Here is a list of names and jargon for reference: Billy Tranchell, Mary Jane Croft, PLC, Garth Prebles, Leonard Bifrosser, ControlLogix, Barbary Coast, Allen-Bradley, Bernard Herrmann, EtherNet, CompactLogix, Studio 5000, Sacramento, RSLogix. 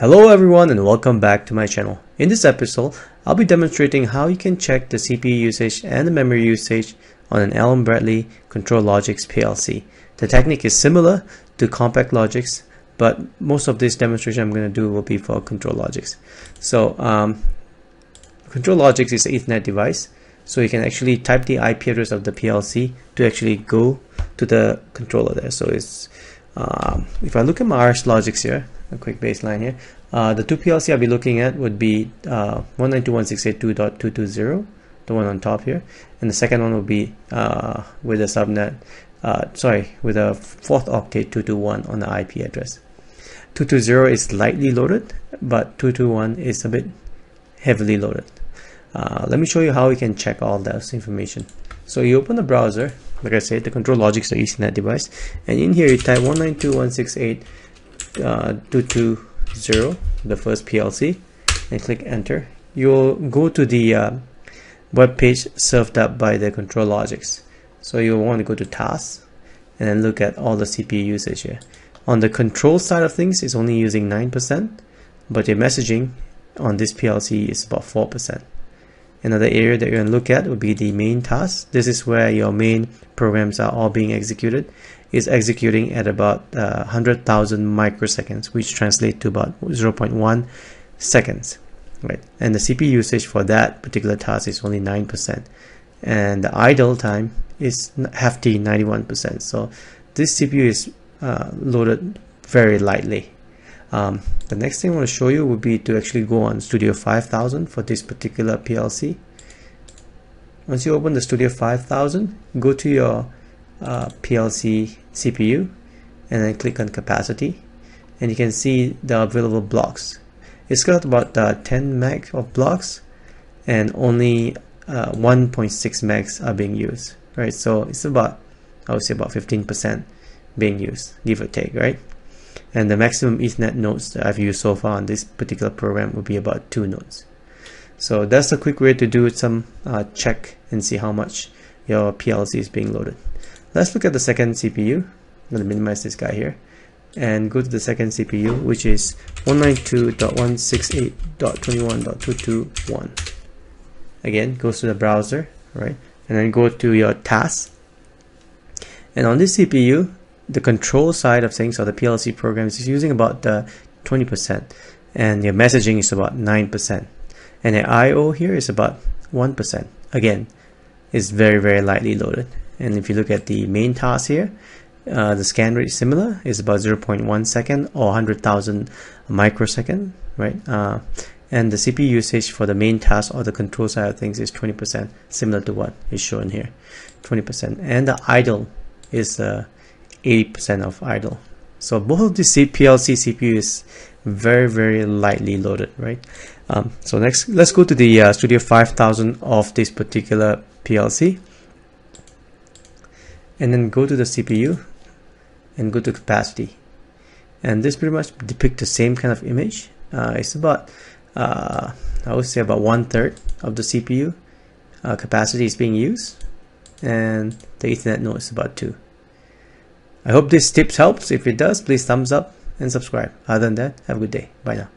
Hello everyone and welcome back to my channel. In this episode, I'll be demonstrating how you can check the CPU usage and the memory usage on an Allen-Bradley ControlLogix PLC. The technique is similar to CompactLogix, but most of this demonstration I'm going to do will be for ControlLogix. So ControlLogix is an Ethernet device, so you can actually type the IP address of the PLC to actually go to the controller there. So it's if I look at my RSLogix here, a quick baseline here, the two PLC I'll be looking at would be 192.168.2.220, the one on top here, and the second one will be with a subnet, with a fourth octet 221 on the IP address. 220 is lightly loaded, but 221 is a bit heavily loaded. Let me show you how we can check all that information. So you open the browser, like I said, the ControlLogix is the Ethernet device, and in here you type 192.168.220, the first PLC, and click enter. You'll go to the web page served up by the ControlLogix. So you'll want to go to tasks and then look at all the CPU usage here. On the control side of things, it's only using 9%, but your messaging on this PLC is about 4%. Another area that you're going to look at would be the main task. This is where your main programs are all being executed. It's executing at about 100,000 microseconds, which translates to about 0.1 seconds. Right? And the CPU usage for that particular task is only 9%. And the idle time is hefty 91%. So this CPU is loaded very lightly. The next thing I want to show you would be to actually go on Studio 5000 for this particular PLC. Once you open the Studio 5000, go to your PLC CPU and then click on capacity, and you can see the available blocks. It's got about 10 meg of blocks, and only 1.6 megs are being used, right? So it's about, I would say, about 15% being used, give or take, right? And the maximum Ethernet nodes that I've used so far on this particular program would be about 2 nodes. So that's a quick way to do some check and see how much your PLC is being loaded. Let's look at the second CPU. I'm going to minimize this guy here and go to the second CPU, which is 192.168.21.221. Again, goes to the browser, right? And then go to your tasks. And on this CPU, the control side of things, or the PLC programs, is using about 20%, and your messaging is about 9%, and the IO here is about 1%. Again, it's very, very lightly loaded. And if you look at the main task here, the scan rate is similar, is about 0.1 second or 100,000 microsecond, right? And the CPU usage for the main task, or the control side of things, is 20%, similar to what is shown here, 20%, and the idle is 80% of idle. So both of the PLC CPU is very, very lightly loaded, right? So next, let's go to the Studio 5000 of this particular PLC, and then go to the CPU and go to capacity. And this pretty much depicts the same kind of image. It's about, I would say, about 1/3 of the CPU capacity is being used, and the Ethernet node is about 2. I hope this tips helps. If it does, please thumbs up and subscribe. Other than that, have a good day. Bye now.